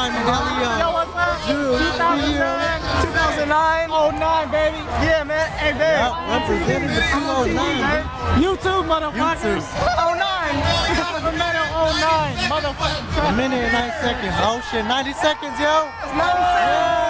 Ryan Delio. Yo, what's up? 2009, 09, baby. Yeah, man. Hey, baby. Yep, representing the 209. YouTube, motherfuckers. 09. We got a medal 09. Motherfucking track. A minute and 9 seconds. Oh, shit. 90 seconds, yo. It's 90 seconds.